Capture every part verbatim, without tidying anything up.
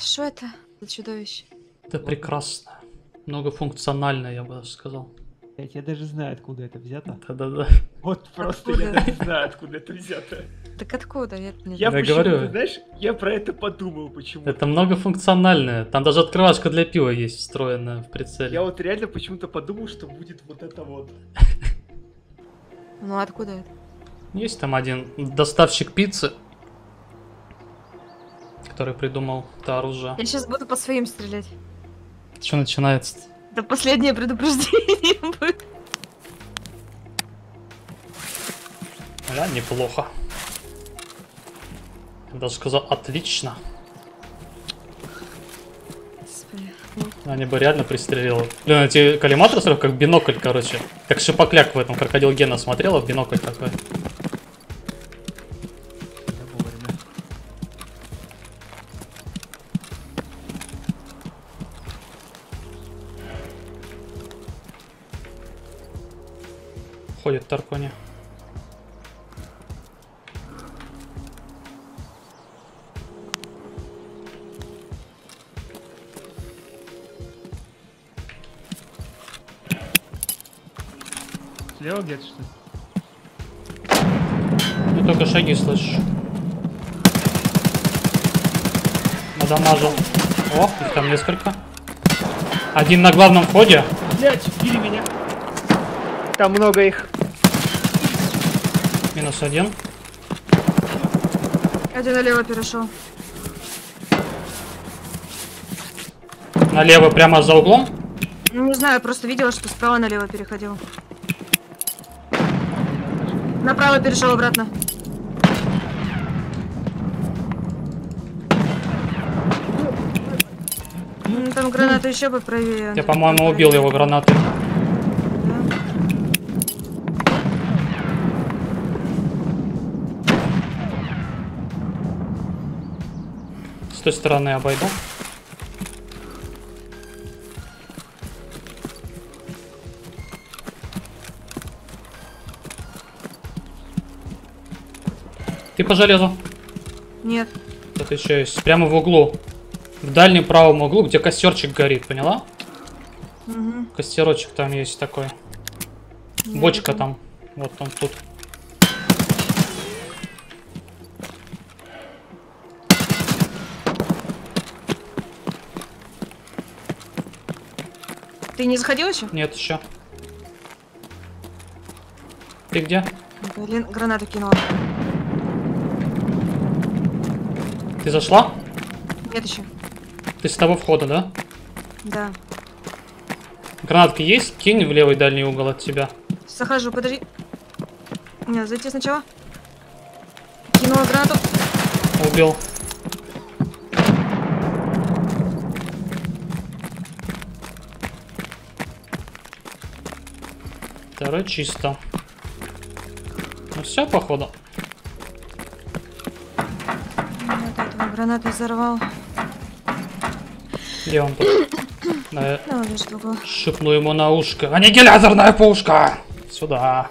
Что это за чудовище? Это прекрасно. Многофункционально, я бы сказал. Я даже знаю, откуда это взято. Да-да-да. Вот просто откуда? Я даже знаю, откуда это взято. Так откуда? Я, я да, говорю. Ты знаешь, я про это подумал, почему. Это многофункциональное. Там даже открывашка для пива есть встроенная в прицеле. Я вот реально почему-то подумал, что будет вот это вот. Ну откуда это? Есть там один доставщик пиццы, который придумал это оружие. Я сейчас буду по своим стрелять. Что начинается-то? Это последнее предупреждение будет. Да, неплохо. Я даже сказал, отлично. Они бы реально пристрелили. Блин, эти коллиматоры сразу как бинокль, короче. Как шипокляк в этом крокодил Гена смотрела, в бинокль такой. Ходит Таркони. Слева где-то, что ли? Ты только шаги слышишь. Надамажил. О, их там несколько. Один на главном входе. Блять, били меня. Там много их. Минус один. Один налево перешел. Налево прямо за углом? Не знаю, я просто видела, что справа налево переходил. Направо перешел обратно. Там гранаты еще бы правее. Я, по-моему, убил его гранаты. Да. С той стороны обойду. Ты по железу? Нет. Тут еще есть. Прямо в углу. В дальнем правом углу, где костерчик горит, поняла? Угу. Костерочек там есть такой. Нет, бочка нет. Там. Вот он тут. Ты не заходил еще? Нет, еще. Ты где? Блин, гранату кинула. Ты зашла? Нет еще. Ты с того входа, да? Да. Гранатки есть? Кинь в левый дальний угол от тебя. Захожу, подожди. Не, зайти сначала. Кинула гранату. Убил. Второй чисто. Ну все, походу. Гранаты взорвал. Где он тут? Да, шипну ему на ушко. Аннигиляторная пушка! Сюда.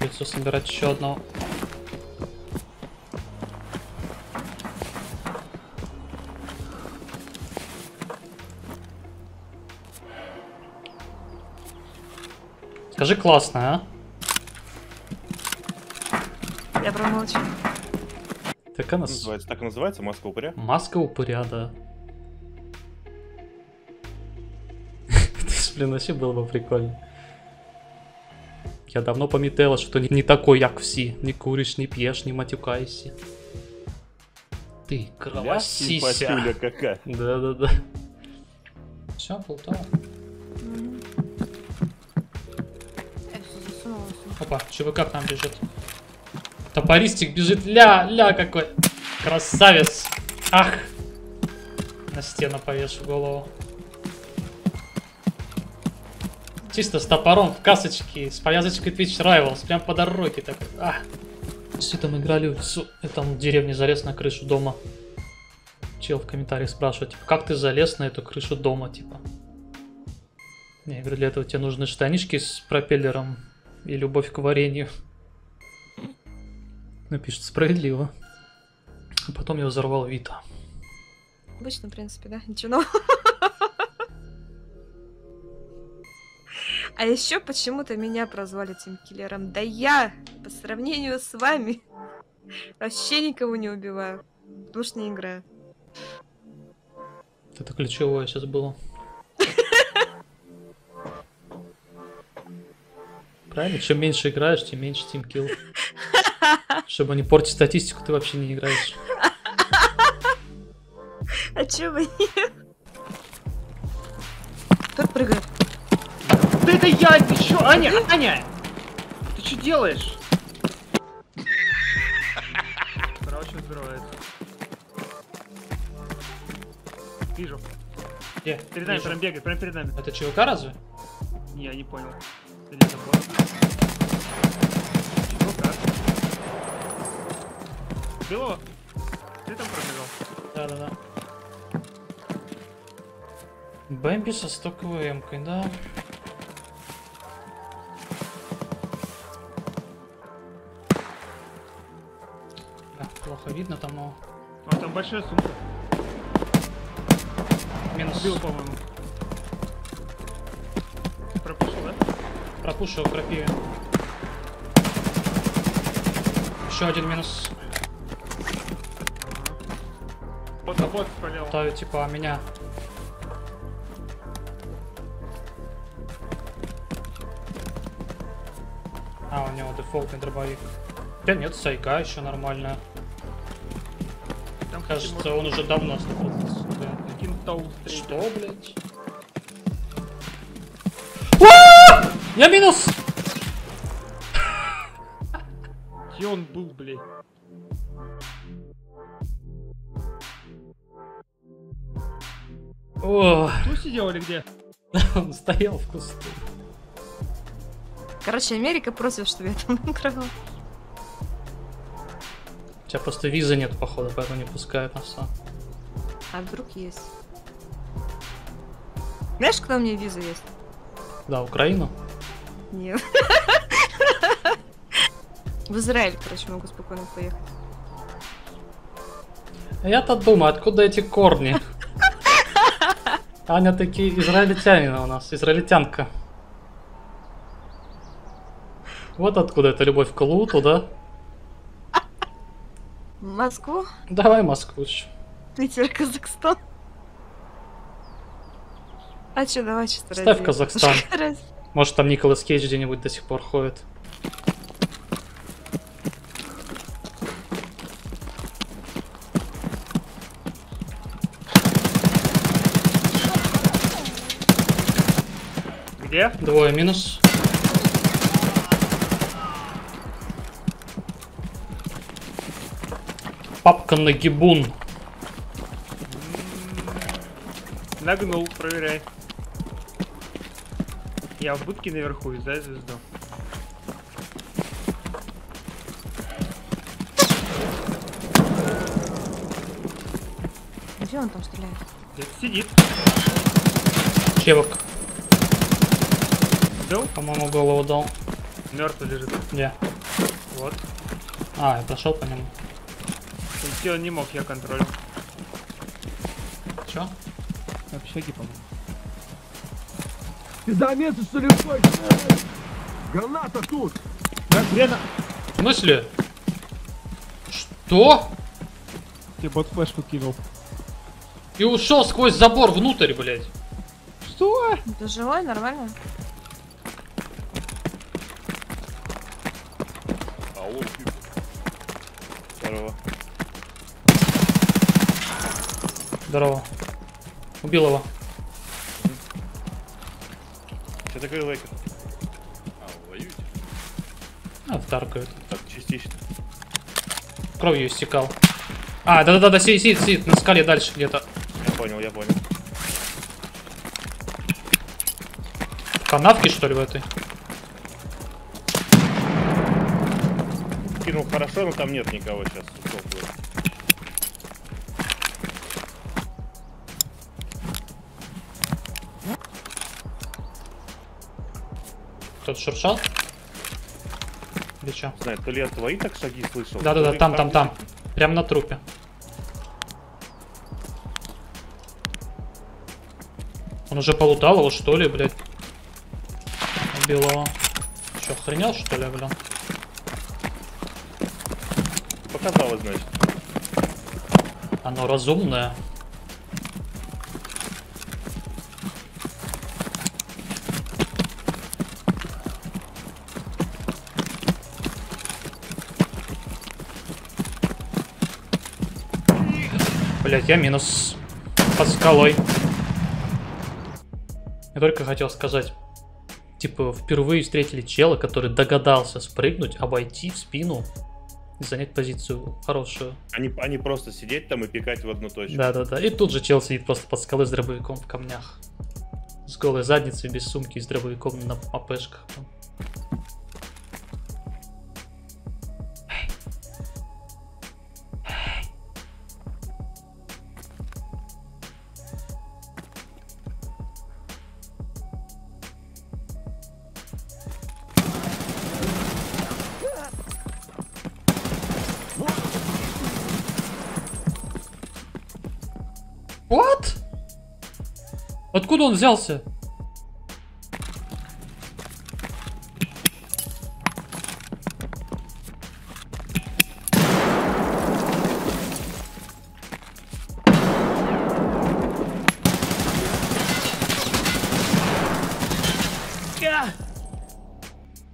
Придется собирать еще одного. Скажи классно, а? Я промолчу. Так она называется, так и называется, маска упыря? Маска упыря, да. Блин, вообще было бы прикольно. Я давно памятала, что ты не такой, как все. Не куришь, не пьешь, не матюкайся. Ты кровосися. Да-да-да. Все, полтора. Опа, ЧВК там бежит. Топористик бежит. Ля-ля какой. Красавец. Ах. На стену повешу голову. Чисто с топором в касочке. С повязочкой Twitch Rivals. Прям по дороге такой. Ах. Все там играли в лесу. Там в деревне залез на крышу дома. Чел в комментариях спрашивает, типа, как ты залез на эту крышу дома, типа. Я говорю, для этого тебе нужны штанишки с пропеллером. и любовь к варенью. Ну, пишет, справедливо. А потом я взорвал Вита. Обычно, в принципе, да? Ничего нового. А еще почему-то меня прозвали тимкиллером. Да я, по сравнению с вами, вообще никого не убиваю. Потому что не играю. Это ключевое сейчас было. Правильно? Чем меньше играешь, тем меньше тимкилл. Чтобы не портить статистику, ты вообще не играешь. А че вы нет? Кто прыгает? Да это я, ты чё? Аня, Аня! Ты что делаешь? Короче, взрывается. Вижу. Где? Перед нами прям бегает, прям перед нами. Это ЧВК разве? Не, я не понял. Это Белого? Ты там пробежал? Да, да, да. Бэмби со стоковой эмкой, да. Да, плохо видно там, но... А там большая сумка. Минус. Убил, по-моему. Пропушил, да? Пропушил, крапиве. Еще один минус. Вот, ставит типа меня. А, у него дефолтный дробовик. Да нет, сайка еще нормально. Там, кажется, может... он уже давно стопнулся. Да. Каким-то что, блядь? Я минус! Где он был, блядь? О. Кто сидел или где? Он стоял в кусту. Короче, Америка просит, чтобы я там играла. У тебя просто визы нет, походу, поэтому не пускают нас. А вдруг есть? Знаешь, куда у меня виза есть? Да, Украину? Нет. В Израиль, короче, могу спокойно поехать. Я-то думаю, откуда эти корни? Аня таки израильтянина у нас, израильтянка. Вот откуда эта любовь к луту, да? Москву? Давай Москву. Питер, Казахстан. А че, давай чисто ставь Россию. Казахстан. Может там Николас Кейдж где-нибудь до сих пор ходит. Где? Двое минус. Папка на гибун. Нагнул, проверяй. Я в будке наверху, издай звезду. Где он там стреляет? Где-то сидит. Чевок. По-моему, голову дал. Мертвый лежит. Где? Вот. А, я пошел по нему. Идти он не мог, я контролю. Че? Общаги, по-моему. Ты заметил, что ли, бой? Граната тут! Да, хрена! В смысле? Что? Тебе бот флешку кинул. И ушел сквозь забор внутрь, блядь. Что? Ты живой, нормально? Здорово. Здорово. Убил его. Что такое лайкер? А, воюете? А, втаркают. Так, частично. Кровью истекал. А, да-да-да, сидит, сидит, сидит на скале дальше где-то. Я понял, я понял. В канавке, что ли, в этой? Кинул хорошо, но там нет никого сейчас. Кто-то шуршал? или что? Знаю, то ли я твои так шаги слышал. Да-да-да, там, там, там. Прям на трупе. Он уже полутал его, что ли, блядь? Белого. Че, охренел, что ли, блядь? Показалось, значит. Оно разумное. Блять, я минус под скалой. Я только хотел сказать, типа, впервые встретили чела, который догадался спрыгнуть, обойти в спину и занять позицию хорошую. Они, они просто сидеть там и пикать в одну точку. Да-да-да, и тут же чел сидит просто под скалой с дробовиком в камнях. С голой задницей, без сумки, с дробовиком на АПшках. What? Откуда он взялся?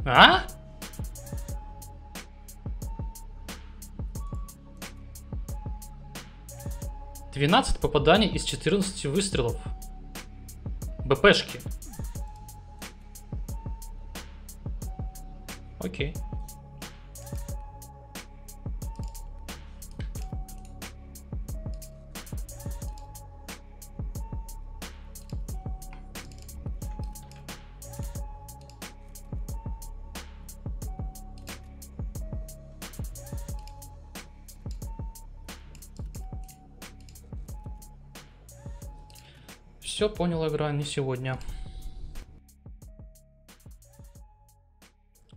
А? двенадцать попаданий из четырнадцати выстрелов. БПшки. Окей. Все, понял, игра не сегодня.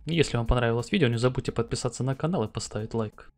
Если вам понравилось видео, не забудьте подписаться на канал и поставить лайк.